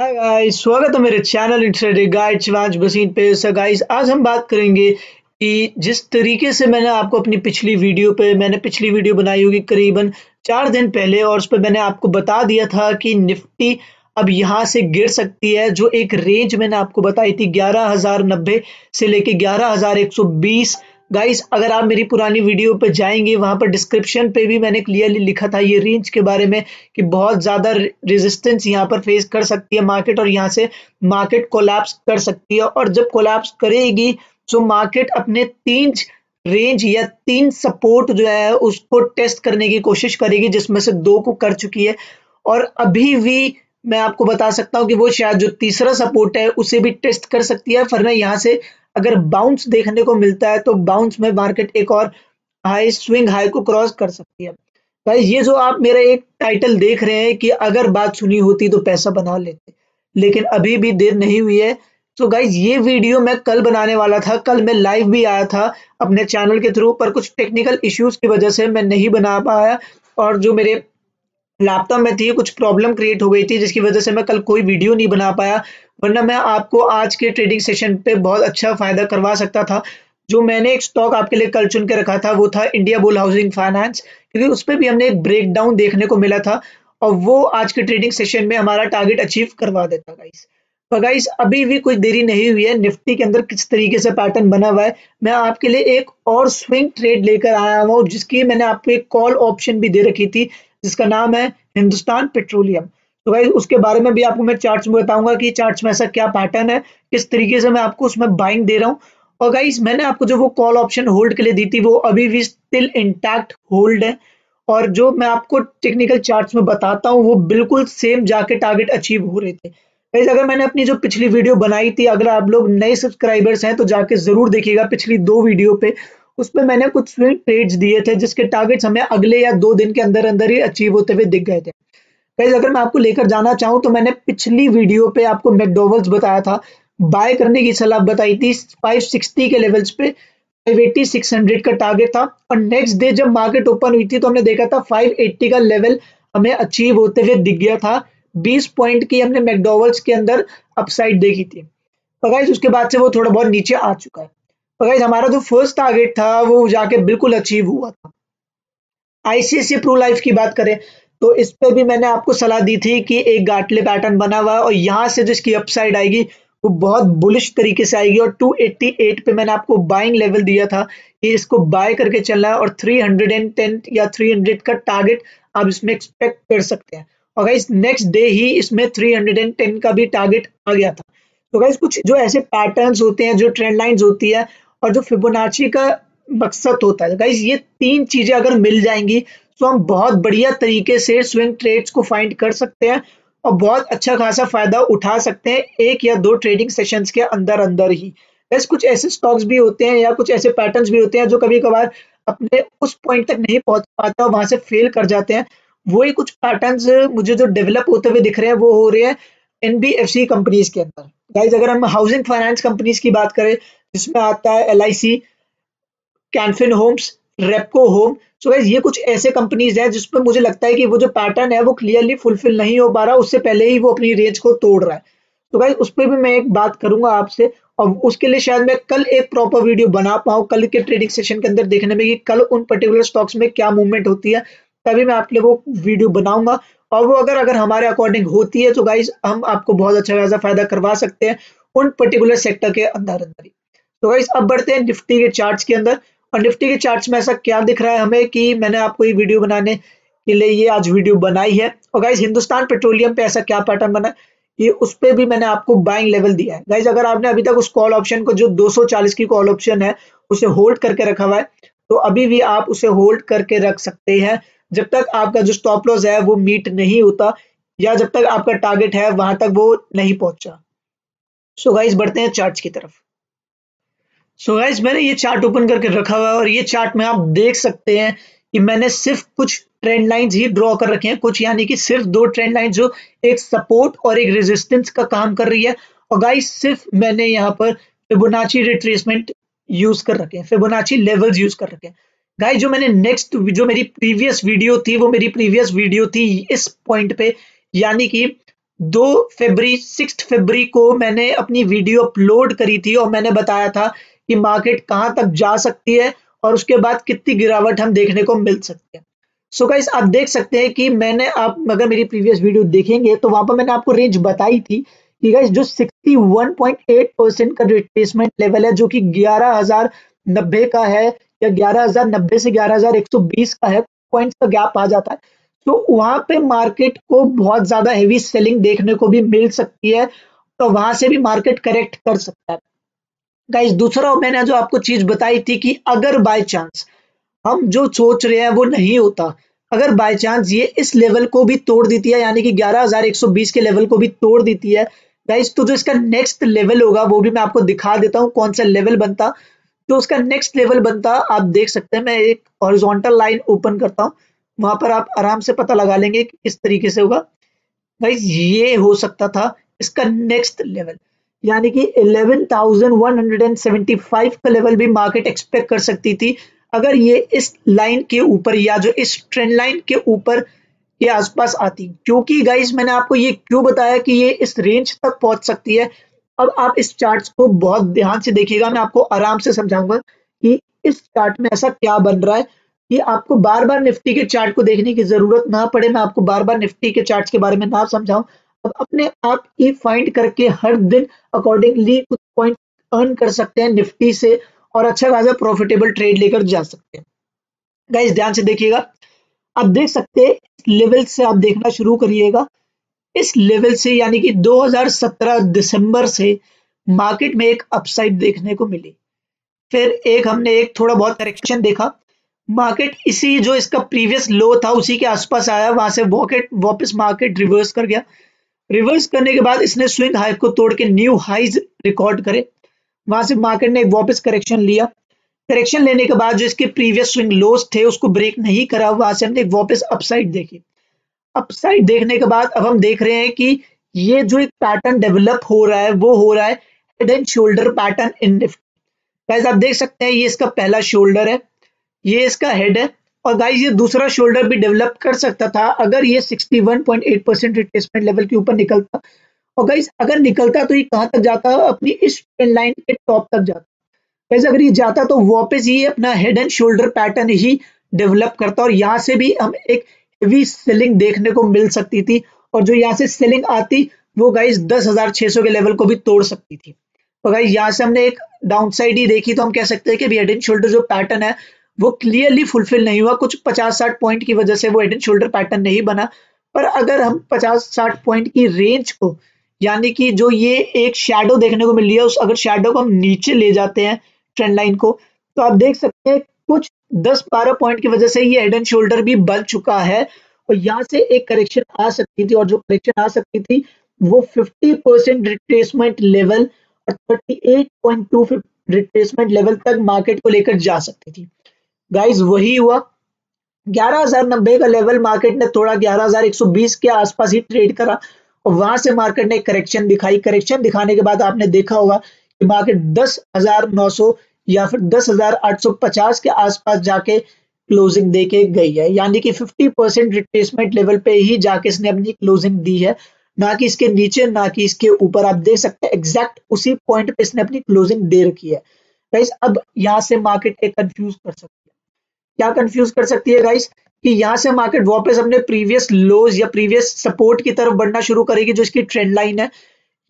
Hi guys, स्वागत है मेरे चैनल इंट्राडे गाइड शिवांश बसीन पे। सर गाइस, आज हम बात करेंगे कि जिस तरीके से मैंने आपको अपनी पिछली वीडियो बनाई होगी करीबन 4 दिन पहले, और उस पर मैंने आपको बता दिया था कि निफ्टी अब यहाँ से गिर सकती है। जो एक रेंज मैंने आपको बताई थी 11,090 से लेके 11,120। गाइस, अगर आप मेरी पुरानी वीडियो पर जाएंगे, वहाँ पर डिस्क्रिप्शन पे भी मैंने क्लियरली लिखा था ये रेंज के बारे में कि बहुत ज़्यादा रेजिस्टेंस यहाँ पर फेस कर सकती है मार्केट, और यहाँ से मार्केट कोलैप्स कर सकती है। और जब कोलैप्स करेगी तो मार्केट अपने 3 रेंज या 3 सपोर्ट जो है उसको टेस्ट करने की कोशिश करेगी, जिसमें से 2 को कर चुकी है। और अभी भी मैं आपको बता सकता हूँ कि वो शायद जो तीसरा सपोर्ट है उसे भी टेस्ट कर सकती है, वरना यहाँ से अगर बाउंस देखने को मिलता है तो बाउंस में मार्केट एक और हाई स्विंग हाई को क्रॉस कर सकती है। भाई, ये जो आप मेरा एक टाइटल देख रहे हैं कि अगर बात सुनी होती तो पैसा बना लेते, लेकिन अभी भी देर नहीं हुई है। तो गाइज, ये वीडियो मैं कल बनाने वाला था, कल मैं लाइव भी आया था अपने चैनल के थ्रू, पर कुछ टेक्निकल इश्यूज की वजह से मैं नहीं बना पाया, और जो मेरे लैपटॉप में थी कुछ प्रॉब्लम क्रिएट हो गई थी, जिसकी वजह से मैं कल कोई वीडियो नहीं बना पाया, वरना मैं आपको आज के ट्रेडिंग सेशन पे बहुत अच्छा फायदा करवा सकता था। जो मैंने एक स्टॉक आपके लिए कल चुन के रखा था वो था इंडिया बुल हाउसिंग फाइनेंस, क्योंकि उस पर भी हमने एक ब्रेकडाउन देखने को मिला था, और वो आज के ट्रेडिंग सेशन में हमारा टारगेट अचीव करवा देता। गाइस, पर गाइस अभी भी कोई देरी नहीं हुई है। निफ्टी के अंदर किस तरीके से पैटर्न बना हुआ है, मैं आपके लिए एक और स्विंग ट्रेड लेकर आया हूँ, जिसकी मैंने आपको एक कॉल ऑप्शन भी दे रखी थी, जिसका नाम है हिंदुस्तान पेट्रोलियम। तो गाइस, उसके बारे में भी आपको मैं चार्ट्स में बताऊंगा कि चार्ट्स में ऐसा क्या पैटर्न है, किस तरीके से मैं आपको उसमें बाइंग दे रहा हूं। और गाइस, मैंने आपको जो वो कॉल ऑप्शन होल्ड के लिए दी थी वो अभी भी स्टिल इंटैक्ट होल्ड है, और जो मैं आपको टेक्निकल चार्ट्स में बताता हूँ वो बिल्कुल सेम जाके टारगेट अचीव हो रहे थे। गाइस, अगर मैंने अपनी जो पिछली वीडियो बनाई थी, अगर आप लोग नए सब्सक्राइबर्स हैं तो जाके जरूर देखिएगा, पिछली 2 वीडियो पे उस पर मैंने कुछ स्विंग ट्रेड्स दिए थे, जिसके टारगेट्स हमें अगले या 2 दिन के अंदर अंदर ही अचीव होते हुए दिख गए थे। गाइस, अगर मैं आपको लेकर जाना चाहूँ तो मैंने पिछली वीडियो पे आपको मैकडोवेल्स बताया था, बाय करने की सलाह बताई थी 560 के लेवल्स पे, 580 600 का टारगेट था, और नेक्स्ट डे जब मार्केट ओपन हुई थी तो हमने देखा था 580 का लेवल हमें अचीव होते हुए दिख गया था। 20 पॉइंट की हमने मैकडोवेल्स के अंदर अपसाइड देखी थी। तो गाइस, उसके बाद से वो थोड़ा बहुत नीचे आ चुका है। गाइस, हमारा जो फर्स्ट टारगेट था वो जाके बिल्कुल अचीव हुआ था। आईसीआईसीआई प्रो लाइफ की बात करें तो इस पे भी मैंने आपको सलाह दी थी कि एक गाटले पैटर्न बना हुआ है, और यहाँ से जो इसकी अपसाइड आएगी वो बहुत बुलिश तरीके से आएगी, और 288 पे मैंने आपको बाइंग लेवल दिया था कि इसको बाय करके चलना है, और 310 या 300 का टारगेट आप इसमें एक्सपेक्ट कर सकते हैं। और गाइस, नेक्स्ट डे ही इसमें 310 का भी टारगेट आ गया था। तो गाइस, कुछ जो ऐसे पैटर्न्स होते हैं, जो ट्रेंड लाइन्स होती है, और जो फिबोनाची का मकसद होता है, गाइस ये 3 चीजें अगर मिल जाएंगी तो हम बहुत बढ़िया तरीके से स्विंग ट्रेड्स को फाइंड कर सकते हैं, और बहुत अच्छा खासा फायदा उठा सकते हैं 1 या 2 ट्रेडिंग सेशंस के अंदर अंदर ही। गाइस, कुछ ऐसे स्टॉक्स भी होते हैं या कुछ ऐसे पैटर्न्स भी होते हैं जो कभी कभार अपने उस पॉइंट तक नहीं पहुंच पाता, वहां से फेल कर जाते हैं। वही कुछ पैटर्न्स मुझे जो डेवलप होते हुए दिख रहे हैं वो हो रहे हैं NBFC कंपनीज के अंदर। गाइस, अगर हम हाउसिंग फाइनेंस कंपनीज की बात करें, जिसमें आता है LIC, Canfin Holmes, Repco home. So guys, ये कुछ ऐसे कंपनीज हैं जिस पर मुझे लगता है कि वो जो पैटर्न है वो क्लियरली फुलफिल नहीं हो पा रहा, उससे पहले ही वो अपनी रेंज को तोड़ रहा है। तो गाइस, उस पर भी मैं एक बात करूंगा आपसे, और उसके लिए शायद मैं कल एक प्रॉपर वीडियो बना पाऊँ कल के ट्रेडिंग सेशन के अंदर देखने में कि कल उन पर्टिकुलर स्टॉक्स में क्या मूवमेंट होती है, तभी मैं आपके लिए वो वीडियो बनाऊंगा। और वो अगर हमारे अकॉर्डिंग होती है तो गाइज हम आपको बहुत अच्छा खासा फायदा करवा सकते हैं उन पर्टिकुलर सेक्टर के अंदर अंदर ही। तो गाइज, अब बढ़ते हैं निफ्टी के चार्ट्स के अंदर, और निफ्टी के चार्ट्स में ऐसा क्या दिख रहा है हमें कि मैंने आपको ये वीडियो बनाने के लिए ये आज वीडियो बनाई है। और गाइज, हिंदुस्तान पेट्रोलियम पे ऐसा क्या पैटर्न बना ये उस पर भी मैंने आपको बाइंग लेवल दिया है। गाइज, अगर आपने अभी तक उस कॉल ऑप्शन को जो 240 की कॉल ऑप्शन है उसे होल्ड करके रखा हुआ है तो अभी भी आप उसे होल्ड करके रख सकते हैं, जब तक आपका जो स्टॉप लॉस है वो मीट नहीं होता, या जब तक आपका टारगेट है वहां तक वो नहीं पहुंचा। सो गाइस, बढ़ते हैं चार्ट्स की तरफ। सो गाइस, मैंने ये चार्ट ओपन करके रखा हुआ है, और ये चार्ट में आप देख सकते हैं कि मैंने सिर्फ कुछ ट्रेंड लाइंस ही ड्रॉ कर रखे हैं, कुछ यानी कि सिर्फ 2 ट्रेंड लाइन जो एक सपोर्ट और एक रेजिस्टेंस का काम कर रही है। और गाइस, सिर्फ मैंने यहाँ पर फिबोनाची रिट्रेसमेंट यूज कर रखे हैं, फिबोनाची लेवल्स यूज कर रखे हैं। गाइस, जो मैंने मेरी प्रीवियस वीडियो थी इस पॉइंट पे, यानी कि 6 फरवरी को मैंने अपनी वीडियो अपलोड करी थी और मैंने बताया था कि मार्केट कहां तक जा सकती है और उसके बाद कितनी गिरावट हम देखने को मिल सकती है। सो गाइस, आप देख सकते हैं कि मैंने, आप अगर मेरी प्रीवियस वीडियो देखेंगे तो वहां पर मैंने आपको रेंज बताई थी कि गाइस जो 61.8% का रिट्रेसमेंट लेवल है, जो कि 11,090 का है या 11,090 से 11,120 का है, पॉइंट्स का गैप आ जाता है, तो वहां पे मार्केट को बहुत ज्यादा हेवी सेलिंग देखने को भी मिल सकती है, तो वहां से भी मार्केट करेक्ट कर सकता है। गाइस दूसरा मैंने जो आपको चीज बताई थी कि अगर बाय चांस हम जो सोच रहे हैं वो नहीं होता, अगर बाय चांस ये इस लेवल को भी तोड़ देती है, यानी कि 11,120 के लेवल को भी तोड़ देती है गाइस, तो जो इसका नेक्स्ट लेवल होगा वो भी मैं आपको दिखा देता हूँ कौन सा लेवल बनता। तो उसका नेक्स्ट लेवल बनता, आप देख सकते हैं, मैं एक हॉरिजॉन्टल लाइन ओपन करता हूँ, वहां पर आप आराम से पता लगा लेंगे कि किस तरीके से होगा। गाइस ये हो सकता था इसका नेक्स्ट लेवल, यानी कि 11,175 का लेवल भी मार्केट एक्सपेक्ट कर सकती थी अगर ये इस लाइन के ऊपर या जो इस ट्रेंड लाइन के ऊपर के आसपास आती। क्योंकि गाइस मैंने आपको ये क्यों बताया कि ये इस रेंज तक पहुंच सकती है, अब आप इस चार्ट को बहुत ध्यान से देखिएगा, मैं आपको आराम से समझाऊंगा कि इस चार्ट में ऐसा क्या बन रहा है कि आपको बार बार निफ्टी के चार्ट को देखने की जरूरत ना पड़े, मैं आपको बार बार निफ्टी के चार्ट के बारे में ना समझाऊं, अब अपने आप ही फाइंड करके हर दिन अकॉर्डिंगली कुछ पॉइंट अर्न कर सकते हैं निफ्टी से और अच्छा खासा प्रॉफिटेबल ट्रेड लेकर जा सकते हैं। गाइस ध्यान से देखिएगा, आप देख सकते हैं लेवल से आप देखना शुरू करिएगा, इस लेवल से यानी कि 2017 दिसंबर से मार्केट में एक अपसाइड देखने को मिली, फिर एक हमने एक थोड़ा बहुत करेक्शन देखा, मार्केट इसी जो इसका प्रीवियस लो था उसी के आसपास आया, वहां से वापस मार्केट रिवर्स कर गया, रिवर्स करने के बाद इसने स्विंग हाई को तोड़ के न्यू हाईज रिकॉर्ड करे, वहां से मार्केट ने वापस करेक्शन लिया, करेक्शन लेने के बाद जो इसके प्रीवियस स्विंग लोस थे उसको ब्रेक नहीं करा, वहां से हमने वापस अपसाइड देखी, अपसाइड देखने के बाद अब हम देख रहे हैं कि ये जो एक पैटर्न डेवलप हो रहा है वो हो रहा है head and shoulder pattern in Nifty. Guys आप देख सकते हैं ये इसका पहला शोल्डर है, ये इसका हेड है, और गाइस ये दूसरा शोल्डर भी डेवलप कर सकता था अगर ये 61.8% रिट्रेसमेंट लेवल के ऊपर निकलता, और गाइस अगर निकलता तो ये कहाँ तक जाता, अपनी इस ट्रेंड लाइन के टॉप तक जाता। गाइस अगर ये जाता तो वापस ये अपना हेड एंड शोल्डर पैटर्न ही डेवलप करता और यहाँ से भी हम एक हेवी सेलिंग देखने को मिल सकती थी, और जो यहाँ से सेलिंग आती वो गाइस 10,600 के लेवल को भी तोड़ सकती थी। और गाइस यहाँ से हमने एक डाउनसाइड ही देखी, तो हम कह सकते हैं कि हेड एंड शोल्डर जो पैटर्न है वो क्लियरली फुलफिल नहीं हुआ, कुछ 50-60 पॉइंट की वजह से वो हेड एंड शोल्डर पैटर्न नहीं बना। पर अगर हम 50-60 पॉइंट की रेंज को, यानी कि जो ये एक शैडो देखने को मिली है, उस अगर शैडो को हम नीचे ले जाते हैं ट्रेंड लाइन को, तो आप देख सकते हैं कुछ 10-12 पॉइंट की वजह से ये हेड एंड शोल्डर भी बन चुका है, और यहाँ से एक करेक्शन आ सकती थी, और जो करेक्शन आ सकती थी वो 50% रिट्रेसमेंट लेवल और 38.2 रिट्रेसमेंट लेवल तक मार्केट को लेकर जा सकती थी। गाइज वही हुआ, 11,090 का लेवल मार्केट ने थोड़ा 11,120 के आसपास ही ट्रेड करा, और वहां से मार्केट ने करेक्शन दिखाई, करेक्शन दिखाने के बाद आपने देखा होगा कि मार्केट 10,900 या फिर 10,850 के आसपास जाके क्लोजिंग देके गई है, यानी कि 50% रिट्रेसमेंट लेवल पे ही जाके इसने अपनी क्लोजिंग दी है, ना कि इसके नीचे ना कि इसके ऊपर। आप देख सकते हैं एग्जैक्ट उसी पॉइंट पे इसने अपनी क्लोजिंग दे रखी है। गाइज अब यहाँ से मार्केट एक कंफ्यूज कर सकती है, क्या कंफ्यूज कर सकती है गाइस, कि यहाँ से मार्केट वापस अपने प्रीवियस लोज या प्रीवियस सपोर्ट की तरफ बढ़ना शुरू करेगी, जो इसकी ट्रेंड लाइन है।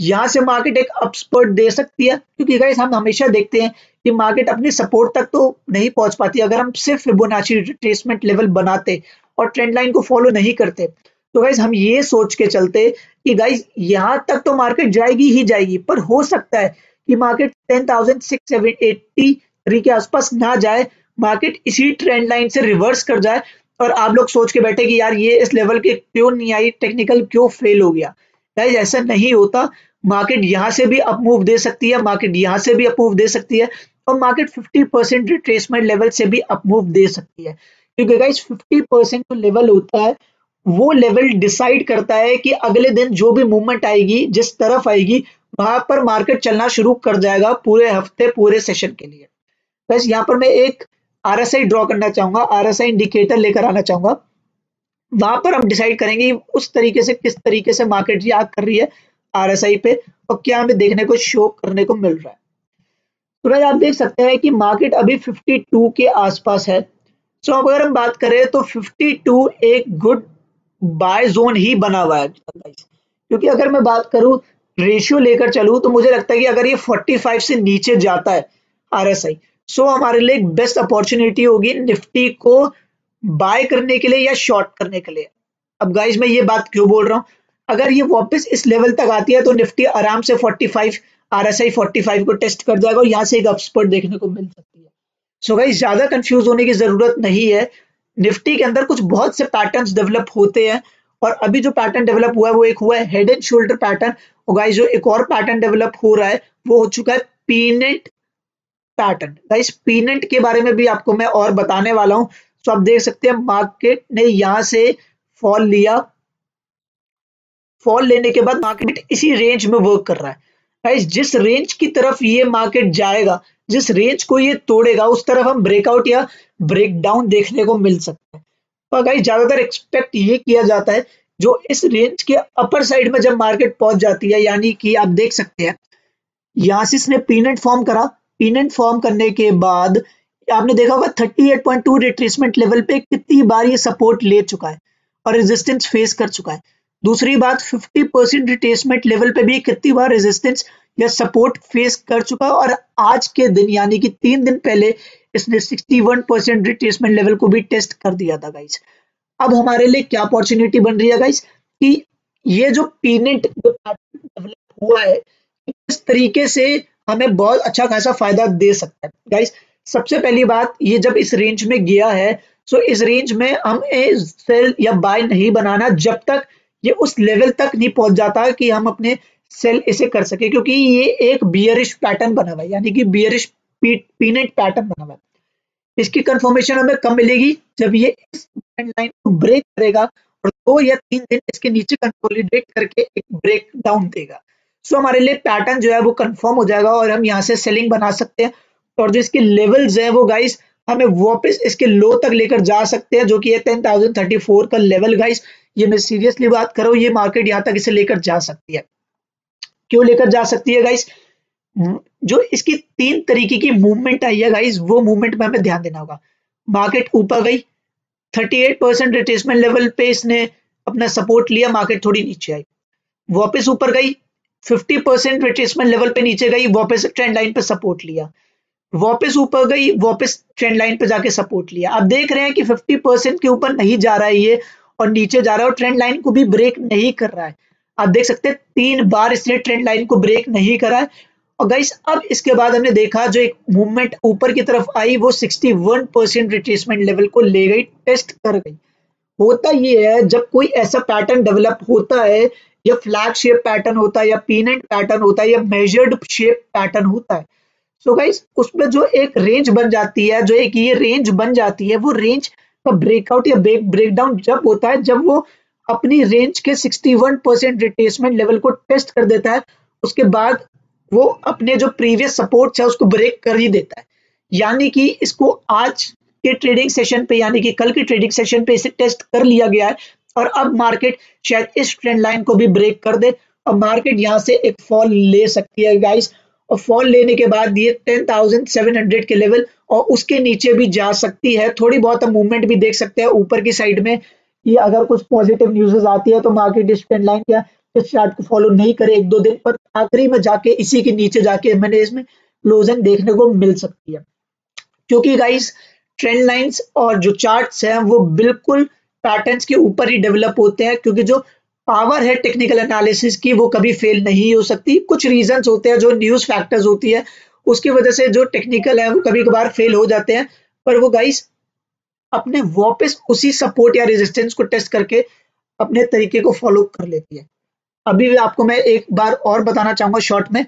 यहाँ से मार्केट एक अपस्पर्ट दे सकती है, क्योंकि गाइस हम हमेशा देखते हैं कि मार्केट अपने सपोर्ट तक तो नहीं पहुंच पाती, अगर हम सिर्फ फिबोनाची रिट्रेसमेंट लेवल बनाते और ट्रेंड लाइन को फॉलो नहीं करते, तो गाइस हम ये सोच के चलते कि गाइस यहाँ तक तो मार्केट जाएगी ही जाएगी, पर हो सकता है कि मार्केट 10,683 के आसपास ना जाए, मार्केट इसी ट्रेंड लाइन से रिवर्स कर जाए, और आप लोग सोच के बैठे कि यार ये इस लेवल के क्यों नहीं आई, टेक्निकल क्यों फेल हो गया। गाइस ऐसा नहीं होता, मार्केट यहाँ से भी अपमूव दे सकती है, मार्केट यहाँ से भी अपमूव दे सकती है, और मार्केट 50% रिट्रेसमेंट लेवल से भी अपमूव दे सकती है, क्योंकि गाइस 50% जो लेवल होता है वो लेवल डिसाइड करता है कि अगले दिन जो भी मूवमेंट आएगी, जिस तरफ आएगी, वहां पर मार्केट चलना शुरू कर जाएगा पूरे हफ्ते, पूरे सेशन के लिए। बस यहाँ पर मैं एक RSI ड्रॉ करना चाहूंगा, RSI इंडिकेटर लेकर आना चाहूंगा। वहां पर हम डिसाइड करेंगे उस तरीके से किस तरीके से मार्केट रिएक्ट कर रही है आरएसआई पे और क्या हमें देखने को शो करने को मिल रहा है। तो आप देख सकते हैं कि मार्केट अभी 52 के आसपास है। सो अब अगर हम बात करें तो 52 एक गुड बाय जोन ही बना हुआ है, क्योंकि अगर मैं बात करूं रेशियो लेकर चलूं तो मुझे लगता है कि अगर ये 45 से नीचे जाता है आरएसआई, सो हमारे लिए बेस्ट अपॉर्चुनिटी होगी निफ्टी को बाय करने के लिए या शॉर्ट करने के लिए। अब गाइज मैं ये बात क्यों बोल रहा हूँ, अगर ये वापस इस लेवल तक आती है तो निफ्टी आराम से 45 आरएसआई 45 को टेस्ट कर जाएगा और यहाँ से एक अपस्पर्ट देखने को मिल सकती है। सो गाइज ज्यादा कंफ्यूज होने की जरूरत नहीं है। निफ्टी के अंदर कुछ बहुत से पैटर्न्स डेवलप होते हैं और अभी जो पैटर्न डेवलप हुआ है वो एक हुआ है हेड एंड शोल्डर पैटर्न, और गाइज जो एक और पैटर्न डेवलप हो रहा है वो हो चुका है पीनेट पैटर्न। गाइज पीनेट के बारे में भी आपको मैं और बताने वाला हूँ। तो आप देख सकते हैं मार्केट ने यहां से फॉल लिया, फॉल लेने के बाद मार्केट इसी रेंज में वर्क कर रहा है। गाइस जिस रेंज की तरफ ये मार्केट जाएगा, जिस रेंज को ये तोड़ेगा, उस तरफ हम ब्रेकआउट या ब्रेकडाउन देखने को मिल सकते हैं। पर गाइस ज्यादातर एक्सपेक्ट ये किया जाता है जो इस रेंज के अपर साइड में जब मार्केट पहुंच जाती है, यानी कि आप देख सकते हैं यहां से इसने पीनेट फॉर्म करा, पीनेट फॉर्म करने के बाद आपने देखा होगा 38.2 रिट्रेसमेंट लेवल पे कितनी बार ये सपोर्ट ले चुका है और रेजिस्टेंस फेस कर चुका है। दूसरी बात 50% रिट्रेसमेंट लेवल पे भी कितनी बार रेजिस्टेंस या सपोर्ट फेस कर चुका है और आज के दिन यानी कि 3 दिन पहले इसने 61% रिट्रेसमेंट लेवल को भी टेस्ट कर दिया था। गाइस अब हमारे लिए क्या अपॉर्चुनिटी बन रही है गाइस कि ये जो पीनेट डेवलप हुआ है इस तरीके से हमें बहुत अच्छा खासा फायदा दे सकता है। गाइस सबसे पहली बात ये जब इस रेंज में गया है सो इस रेंज में हमें सेल या बाय नहीं बनाना जब तक ये उस लेवल तक नहीं पहुंच जाता कि हम अपने सेल इसे कर सके, क्योंकि ये एक बियरिश पैटर्न बना हुआ है यानी कि बियरिश पीनेट पैटर्न बना हुआ है। इसकी कंफर्मेशन हमें कब मिलेगी, जब ये इस बैंड लाइन को ब्रेक करेगा और 2 या 3 दिन इसके नीचे कंसोलिडेट करके एक ब्रेक डाउन देगा। सो हमारे लिए पैटर्न जो है वो कंफर्म हो जाएगा और हम यहाँ से सेलिंग बना सकते हैं और जो इसके लेवल्स हैं वो गाइस हमें वापस इसके लो तक लेकर जा सकते हैं जो कि है 10,034 का लेवल। गाइस ये मैं सीरियसली बात कर रहा हूं, ये मार्केट यहाँ तक इसे लेकर जा सकती है। क्यों लेकर जा सकती है गाइस, जो इसकी 3 तरीके की मूवमेंट आई है गाइस वो मूवमेंट में हमें ध्यान देना होगा। मार्केट ऊपर गई, 38% रिट्रेसमेंट लेवल पे इसने अपना सपोर्ट लिया, मार्केट थोड़ी नीचे आई, वापस ऊपर गई, 50% रिट्रेसमेंट लेवल पे नीचे गई, वापस ट्रेंड लाइन पे सपोर्ट लिया, वापस ऊपर गई, वापस ट्रेंड लाइन पे जाके सपोर्ट लिया। आप देख रहे हैं कि 50% के ऊपर नहीं जा रहा है ये और नीचे जा रहा है और ट्रेंड लाइन को भी ब्रेक नहीं कर रहा है। आप देख सकते हैं 3 बार इसने ट्रेंड लाइन को ब्रेक नहीं करा है। और गाइस अब इसके बाद हमने देखा जो एक मूवमेंट ऊपर की तरफ आई वो 61% रिट्रेसमेंट लेवल को ले गई, टेस्ट कर गई। होता ये है जब कोई ऐसा पैटर्न डेवलप होता है या फ्लैग शेप पैटर्न होता है या पीनेट पैटर्न होता है या मेजर्ड शेप पैटर्न होता है, सो गाइस उसमें जो एक रेंज बन जाती है, जो एक ये रेंज बन जाती है, वो रेंज का ब्रेकआउट या ब्रेकडाउन जब होता है जब वो अपनी रेंज के 61% रिट्रेसमेंट लेवल को टेस्ट कर देता है, उसके बाद वो अपने जो प्रीवियस सपोर्ट है उसको ब्रेक कर ही देता है। यानी कि इसको आज के ट्रेडिंग सेशन पे यानी कि कल के ट्रेडिंग सेशन पे इसे टेस्ट कर लिया गया है और अब मार्केट शायद इस ट्रेंड लाइन को भी ब्रेक कर दे और मार्केट यहाँ से एक फॉल ले सकती है गाइस। और फॉल लेने के बाद ये 10,700 के लेवल और उसके नीचे भी जा सकती है। थोड़ी बहुत हम मूवमेंट भी देख सकते हैं ऊपर की साइड में कि अगर कुछ पॉजिटिव न्यूज़ आती है तो मार्केट इस ट्रेंड लाइन या इस चार्ट को फॉलो नहीं करे 1-2 दिन, पर आखिरी में जाके इसी के नीचे जाके मैंने इसमें क्लोजिंग देखने को मिल सकती है। क्योंकि गाइस ट्रेंड लाइन्स और जो चार्ट है वो बिल्कुल पैटर्न के ऊपर ही डेवलप होते हैं, क्योंकि जो पावर है टेक्निकल एनालिसिस की वो कभी फेल नहीं हो सकती। कुछ रीजंस होते हैं जो न्यूज़ फैक्टर्स होती है उसकी वजह से जो टेक्निकल है वो कभी कभार फेल हो जाते हैं, पर वो गाइस अपने वापस उसी सपोर्ट या रेजिस्टेंस को टेस्ट करके अपने तरीके को फॉलो कर लेती है। अभी भी आपको मैं एक बार और बताना चाहूंगा शॉर्ट में,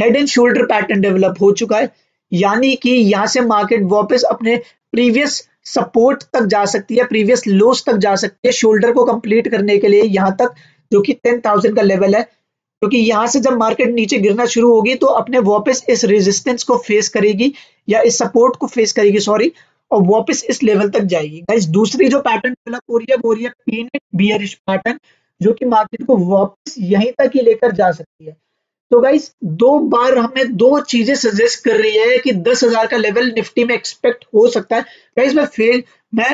head and shoulder pattern develop हो चुका है यानी कि यहाँ से मार्केट वापस अपने प्रीवियस सपोर्ट तक जा सकती है, प्रीवियस लोस तक जा सकती है शोल्डर को कंप्लीट करने के लिए यहाँ तक जो कि 10,000 का लेवल है। क्योंकि यहाँ से जब मार्केट नीचे गिरना शुरू होगी तो अपने वापस इस रेजिस्टेंस को फेस करेगी या इस सपोर्ट को फेस करेगी सॉरी, और वापस इस लेवल तक जाएगी। गाइस दूसरी जो पैटर्न डेवलप हो रही है पीनट बियरिश पैटर्न, जो कि मार्केट को वापस यहीं तक ही लेकर जा सकती है। तो गाइस दो बार हमें दो चीजें सजेस्ट कर रही है कि 10,000 का लेवल निफ्टी में एक्सपेक्ट हो सकता है। गाइस मैं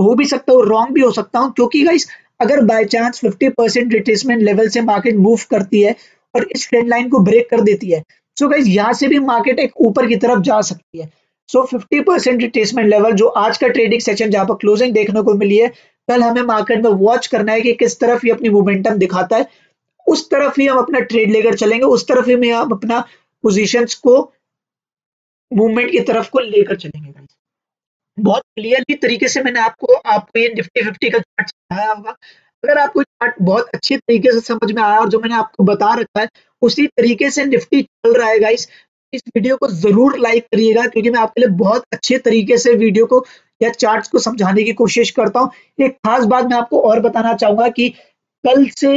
हो भी सकता हूँ, रॉन्ग भी हो सकता हूँ, क्योंकि गाइस अगर बाय चांस 50% रिट्रेसमेंट लेवल से मार्केट मूव करती है और इस ट्रेंड लाइन को ब्रेक कर देती है, सो गाइस यहाँ से भी मार्केट एक ऊपर की तरफ जा सकती है। सो 50% रिट्रेसमेंट लेवल जो आज का ट्रेडिंग सेशन जहाँ पर क्लोजिंग देखने को मिली है, कल हमें मार्केट में वॉच करना है कि किस तरफ ये अपनी मोमेंटम दिखाता है, उस तरफ ही हम अपना ट्रेड लेकर चलेंगे, उस तरफ ही हम अपना पोजीशंस को मूवमेंट की तरफ को लेकर चलेंगे। बहुत क्लियरली तरीके से मैंने आपको ये निफ्टी 50 का चार्ट दिखाया होगा। अगर आपको चार्ट बहुत अच्छे तरीके से समझ में आया और जो मैंने आपको बता रखा है उसी तरीके से निफ्टी चल रहा है गाइस, इस वीडियो को जरूर लाइक करिएगा, क्योंकि मैं आपके लिए बहुत अच्छे तरीके से वीडियो को या चार्ट्स को समझाने की कोशिश करता हूं। एक खास बात मैं आपको और बताना चाहूंगा कि कल से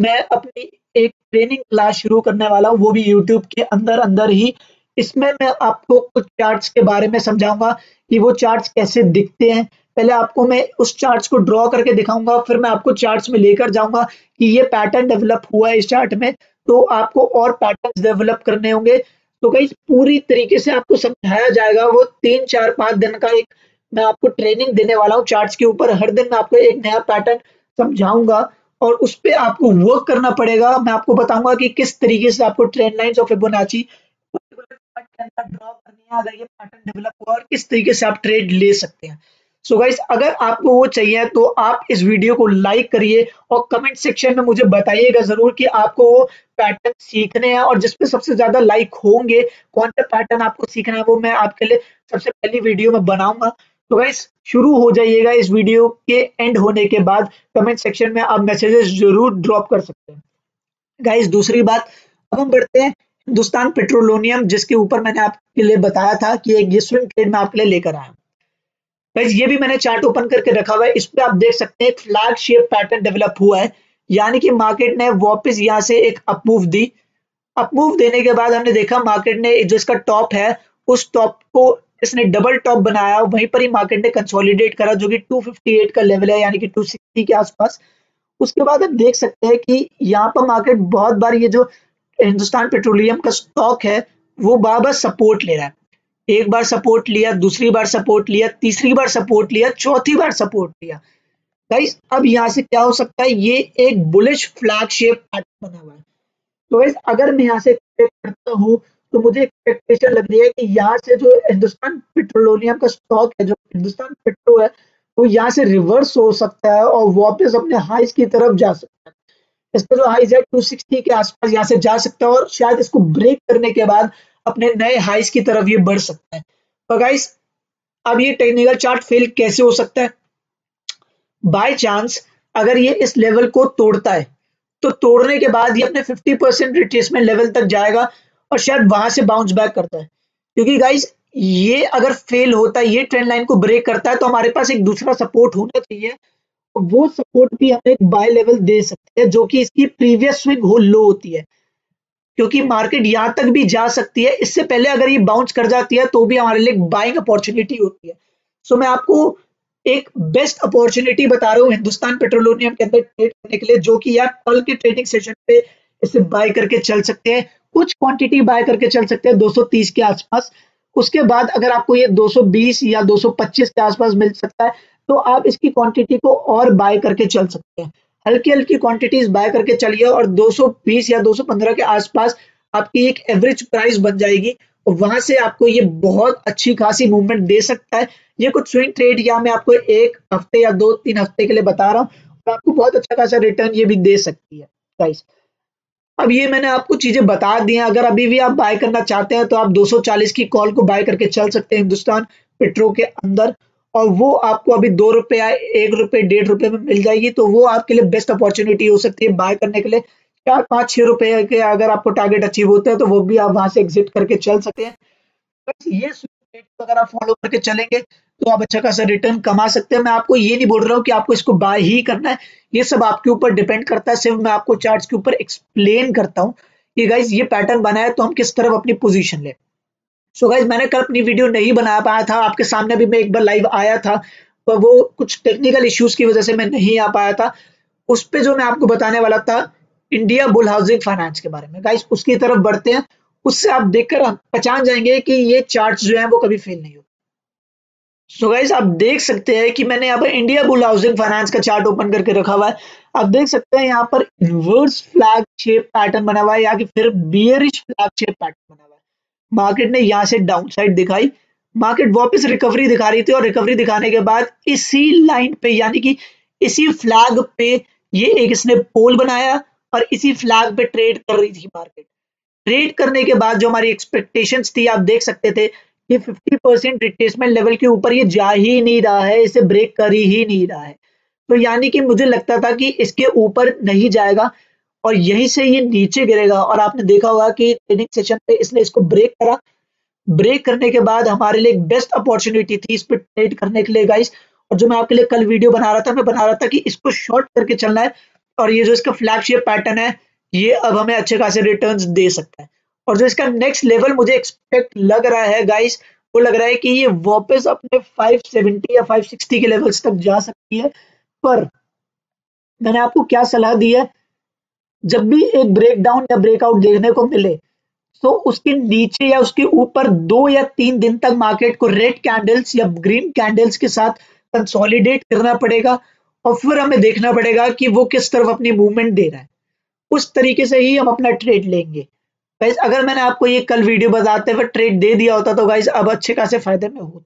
मैं अपनी एक ट्रेनिंग क्लास शुरू करने वाला हूं, वो भी यूट्यूब के अंदर अंदर ही। इसमें मैं आपको कुछ चार्ट्स के बारे में समझाऊंगा कि वो चार्ट्स कैसे दिखते हैं। पहले आपको मैं उस चार्ट्स को ड्रॉ करके दिखाऊंगा, फिर मैं आपको चार्ट्स में लेकर जाऊंगा कि ये पैटर्न डेवलप हुआ है इस चार्ट में, तो आपको और पैटर्न्स डेवलप करने होंगे। तो गाइस पूरी तरीके से आपको समझाया जाएगा। वो 3-4-5 दिन का एक मैं आपको ट्रेनिंग देने वाला हूँ चार्ट्स के ऊपर। हर दिन मैं आपको एक नया पैटर्न समझाऊंगा और उस पर आपको वर्क करना पड़ेगा। मैं आपको बताऊंगा कि किस तरीके से आपको ट्रेंड लाइंस और फिबोनाची के अंदर ड्रॉ करनी है, अगर ये पैटर्न डेवलप हुआ, और किस तरीके से आप ट्रेड ले सकते हैं। सो गाइस अगर आपको वो चाहिए तो आप इस वीडियो को लाइक करिए और कमेंट सेक्शन में मुझे बताइएगा जरूर कि आपको वो पैटर्न सीखने हैं, और जिसपे सबसे ज्यादा लाइक होंगे कौन सा पैटर्न आपको सीखना है, वो मैं आपके लिए सबसे पहली वीडियो में बनाऊंगा। तो गाइस शुरू हो जाइएगा। इस वीडियो के एंड होने के बाद कमेंट सेक्शन में आप मैसेजेस जरूर ड्रॉप कर सकते हैं। गाइस दूसरी बात, अब हम बढ़ते हैं हिंदुस्तान पेट्रोलियम, जिसके ऊपर मैंने आपके लिए बताया था कि एक स्विंग ट्रेड में आपके लिए लेकर आया हूँ। गाइस ये भी मैंने चार्ट ओपन करके रखा हुआ है, इस पर आप देख सकते हैं फ्लैगशिप पैटर्न डेवलप हुआ है, यानी कि मार्केट ने वापिस यहाँ से एक अपमूव दी। अपमूव देने के बाद हमने देखा मार्केट ने जो इसका टॉप है उस टॉप को इसने डबल टॉप बनाया, वहीं पर ही मार्केट ने कंसोलिडेट करा, जो कि 258 का लेवल है, यानी कि 260 के आसपास। उसके बाद आप देख सकते हैं कि यहाँ पर मार्केट बहुत बार ये जो हिंदुस्तान पेट्रोलियम का स्टॉक है वो बार बार सपोर्ट ले रहा है। एक बार सपोर्ट लिया, दूसरी बार सपोर्ट लिया, तीसरी बार सपोर्ट लिया, चौथी बार सपोर्ट लिया। गाइस अब यहाँ से क्या हो सकता है, ये एक बुलिश फ्लैग शेप पैटर्न बना हुआ है। तो गाइस अगर मैं यहाँ से करता हूँ तो मुझे एक्सपेक्टेशन लग रही है कि यहाँ से जो हिंदुस्तान पेट्रोलियम का स्टॉक है, जो हिंदुस्तान पेट्रो है, वो तो यहाँ से रिवर्स हो सकता है और वापस अपने हाइज की तरफ जा सकता है। इसका जो हाइज है 260 के आसपास यहाँ से जा सकता है, और शायद इसको ब्रेक करने के बाद अपने नए हाइज की तरफ ये बढ़ सकता है। तो गाइस अब ये टेक्निकल चार्ट फेल कैसे हो सकता है? बाय चांस अगर ये इस लेवल को तोड़ता है तो तोड़ने के बाद ये अपने 50% रिट्रेसमेंट लेवल तक जाएगा और शायद वहां से बाउंस बैक करता है, क्योंकि गाइस ये अगर फेल होता है, ये ट्रेंड लाइन को ब्रेक करता है, तो हमारे पास एक दूसरा सपोर्ट होना चाहिए। वो सपोर्ट भी हमें एक बाय लेवल दे सकते हैं, जो कि इसकी प्रीवियस स्विंग हो लो होती है, क्योंकि मार्केट यहां तक भी जा सकती है। इससे पहले अगर ये बाउंस कर जाती है तो भी हमारे लिए बाइंग अपॉर्चुनिटी होती है। सो मैं आपको एक बेस्ट अपॉर्चुनिटी बता रहा हूँ हिंदुस्तान पेट्रोलियम के अंदर ट्रेड करने के लिए, जो कि आप कल के ट्रेडिंग सेशन पे इसे बाय करके चल सकते हैं, कुछ क्वांटिटी बाय करके चल सकते हैं 230 के आसपास। उसके बाद अगर आपको ये 220 या 225 के आसपास मिल सकता है तो आप इसकी क्वांटिटी को और बाय करके चल सकते हैं, हल्की हल्की क्वांटिटीज बाय करके चलिए, और 220 या 215 के आसपास आपकी एक एवरेज प्राइस बन जाएगी, और वहां से आपको ये बहुत अच्छी खासी मूवमेंट दे सकता है। ये कुछ स्विंग ट्रेड या मैं आपको एक हफ्ते या 2-3 हफ्ते के लिए बता रहा हूँ, और आपको बहुत अच्छा खासा रिटर्न ये भी दे सकती है। प्राइस अब ये मैंने आपको चीजें बता दी हैं। अगर अभी भी आप बाय करना चाहते हैं तो आप 240 की कॉल को बाय करके चल सकते हैं हिंदुस्तान पेट्रो के अंदर, और वो आपको अभी 2 रुपये 1 रुपये 1.5 रुपये में मिल जाएगी, तो वो आपके लिए बेस्ट अपॉर्चुनिटी हो सकती है बाय करने के लिए। 4-5-6 रुपये के अगर आपको टारगेट अचीव होता है तो वो भी आप वहां से एग्जिट करके चल सकते हैं। बस ये अगर आप फॉलो करके चलेंगे तो आप अच्छा खासा रिटर्न कमा सकते हैं। मैं आपको ये नहीं बोल रहा हूँ कि आपको इसको बाय ही करना है, ये सब आपके ऊपर डिपेंड करता है। सिर्फ मैं आपको चार्ट्स के ऊपर एक्सप्लेन करता हूँ कि गाइस ये पैटर्न बना है तो हम किस तरफ अपनी पोजीशन ले। सो गाइज मैंने कल अपनी वीडियो नहीं बना पाया था, आपके सामने भी मैं एक बार लाइव आया था पर वो कुछ टेक्निकल इश्यूज की वजह से मैं नहीं आ पाया था। उस पे जो मैं आपको बताने वाला था इंडिया बुल हाउसिंग फाइनेंस के बारे में गाइज, उसकी तरफ बढ़ते हैं। उससे आप देखकर पहचान जाएंगे कि ये चार्ट जो है वो कभी फेल नहीं होगा। सो गाइज आप देख सकते हैं कि मैंने यहाँ पर इंडिया बुल हाउसिंग फाइनेंस का चार्ट ओपन करके रखा हुआ है। आप देख सकते हैं यहाँ पर इनवर्स फ्लैग शेप पैटर्न बना हुआ है या कि फिर बियरिश फ्लैग शेप पैटर्न बना हुआ है। मार्केट ने यहाँ से डाउन साइड दिखाई, मार्केट वापस रिकवरी दिखा रही थी और रिकवरी दिखाने के बाद इसी लाइन पे यानी कि इसी फ्लैग पे ये एक इसने पोल बनाया और इसी फ्लैग पे ट्रेड कर रही थी मार्केट। ट्रेड करने के बाद जो हमारी एक्सपेक्टेशंस थी आप देख सकते थे कि 50% रिट्रेसमेंट लेवल के ऊपर ये जा ही नहीं रहा है, इसे ब्रेक कर ही नहीं रहा है, तो यानी कि मुझे लगता था कि इसके ऊपर नहीं जाएगा और यहीं से ये नीचे गिरेगा। और आपने देखा होगा कि ट्रेडिंग सेशन पे इसने इसको ब्रेक करा, ब्रेक करने के बाद हमारे लिए एक बेस्ट अपॉर्चुनिटी थी इस पर ट्रेड करने के लिए गाइस। और जो मैं आपके लिए कल वीडियो बना रहा था, मैं बना रहा था कि इसको शॉर्ट करके चलना है और ये जो इसका फ्लैगशिप पैटर्न है ये अब हमें अच्छे खासे रिटर्न्स दे सकता है। और जो इसका नेक्स्ट लेवल मुझे एक्सपेक्ट लग रहा है गाइस, वो लग रहा है कि ये वापस अपने 570 या 560 के लेवल्स तक जा सकती है। पर मैंने आपको क्या सलाह दी है, जब भी एक ब्रेकडाउन या ब्रेकआउट देखने को मिले तो उसके नीचे या उसके ऊपर 2 या 3 दिन तक मार्केट को रेड कैंडल्स या ग्रीन कैंडल्स के साथ कंसोलिडेट करना पड़ेगा और फिर हमें देखना पड़ेगा कि वो किस तरफ अपनी मूवमेंट दे रहा है, उस तरीके से ही हम अपना ट्रेड लेंगे। गाइस अगर मैंने आपको ये कल वीडियो बताते हुए ट्रेड दे दिया होता तो गाइस अब अच्छे खासे फायदे में होता।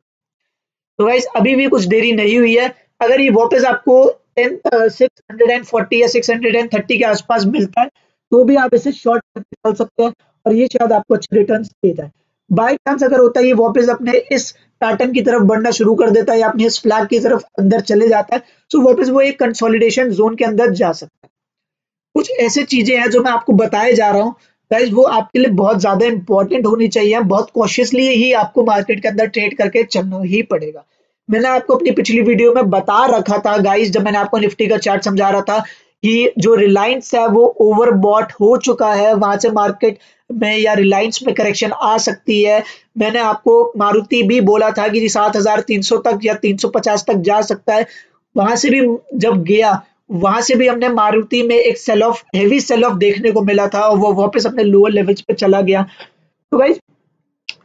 तो गाइस अभी भी कुछ देरी नहीं हुई है, अगर ये वापस आपको 640 या 630 के आसपास मिलता है तो भी आप इसे शॉर्ट करके चल सकते हैं और ये शायद आपको अच्छे रिटर्न्स देता है। बाय चांस अगर होता है ये वापस अपने इस पैटर्न की तरफ बढ़ना शुरू कर देता है या अपने इस फ्लैग की तरफ अंदर चले जाता है तो वापस वो एक कंसोलिडेशन जोन के अंदर जा सकता है। कुछ ऐसे चीजें हैं जो मैं आपको बताए जा रहा हूँ गाइज, वो आपके लिए बहुत ज्यादा इंपॉर्टेंट होनी चाहिए, बहुत कॉशियसली ही आपको मार्केट के अंदर ट्रेड करके चलना ही पड़ेगा। मैंने आपको अपनी पिछली वीडियो में बता रखा था गाइज, जब मैंने आपको निफ्टी का चार्ट समझा रहा था कि जो रिलायंस है वो ओवरबॉट हो चुका है, वहां से मार्केट में या रिलायंस में करेक्शन आ सकती है। मैंने आपको मारुति भी बोला था कि 7300 तक या 350 तक जा सकता है, वहां से भी जब गया वहां से भी हमने मारुति में एक sell off heavy sell off देखने को मिला था और वो वापस अपने लोअर लेवल्स पे चला गया। तो गाइज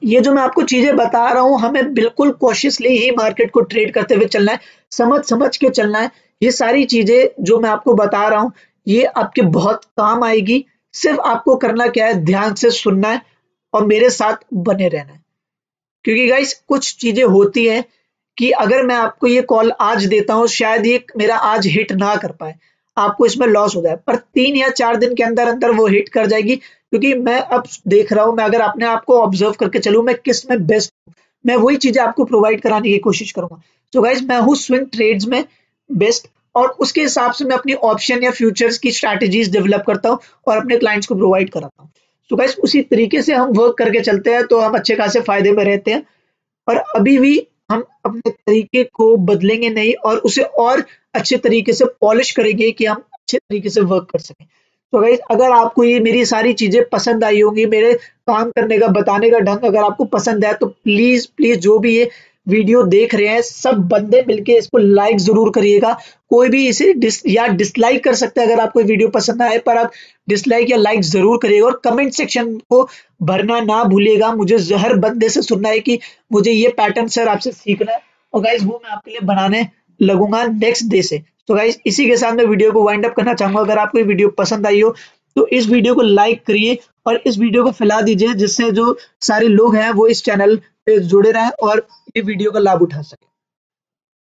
ये जो मैं आपको चीजें बता रहा हूँ, हमें बिल्कुल कॉशियसली ही मार्केट को ट्रेड करते हुए चलना है, समझ समझ के चलना है। ये सारी चीजें जो मैं आपको बता रहा हूँ ये आपके बहुत काम आएगी, सिर्फ आपको करना क्या है ध्यान से सुनना है और मेरे साथ बने रहना है। क्योंकि गाइस कुछ चीजें होती है कि अगर मैं आपको ये कॉल आज देता हूँ शायद ये मेरा आज हिट ना कर पाए, आपको इसमें लॉस हो जाए, पर 3 या 4 दिन के अंदर अंदर वो हिट कर जाएगी। क्योंकि मैं अब देख रहा हूँ, मैं अगर अपने आप को ऑब्जर्व करके चलूँ मैं किस में बेस्ट हूँ, मैं वही चीजें आपको प्रोवाइड कराने की कोशिश करूंगा। तो गाइज मैं हूँ स्विंग ट्रेड्स में बेस्ट और उसके हिसाब से मैं अपनी ऑप्शन या फ्यूचर्स की स्ट्रैटेजीज डेवलप करता हूँ और अपने क्लाइंट्स को प्रोवाइड कराता हूँ। तो गाइज उसी तरीके से हम वर्क करके चलते हैं तो हम अच्छे खासे फायदे में रहते हैं। और अभी भी हम अपने तरीके को बदलेंगे नहीं और उसे और अच्छे तरीके से पॉलिश करेंगे कि हम अच्छे तरीके से वर्क कर सकें। तो गाइज अगर आपको ये मेरी सारी चीजें पसंद आई होंगी, मेरे काम करने का बताने का ढंग अगर आपको पसंद आया तो प्लीज जो भी ये वीडियो देख रहे हैं सब बंदे मिलके इसको लाइक जरूर करिएगा। कोई भी इसे डिसलाइक कर सकता है अगर आपको वीडियो पसंद आए, पर आप डिसलाइक या लाइक जरूर करिएगा और कमेंट सेक्शन को भरना ना भूलिएगा। मुझे हर बंदे से सुनना है कि मुझे ये पैटर्न सर आपसे सीखना है और गाइज वो मैं आपके लिए बनाने लगूंगा नेक्स्ट डे से। तो गाइज इसी के साथ मैं वीडियो को वाइंड अप करना चाहूंगा। अगर आपको ये वीडियो पसंद आई हो तो इस वीडियो को लाइक करिए और इस वीडियो को फैला दीजिए जिससे जो सारे लोग हैं वो इस चैनल पे जुड़े रहें और ये वीडियो का लाभ उठा सके।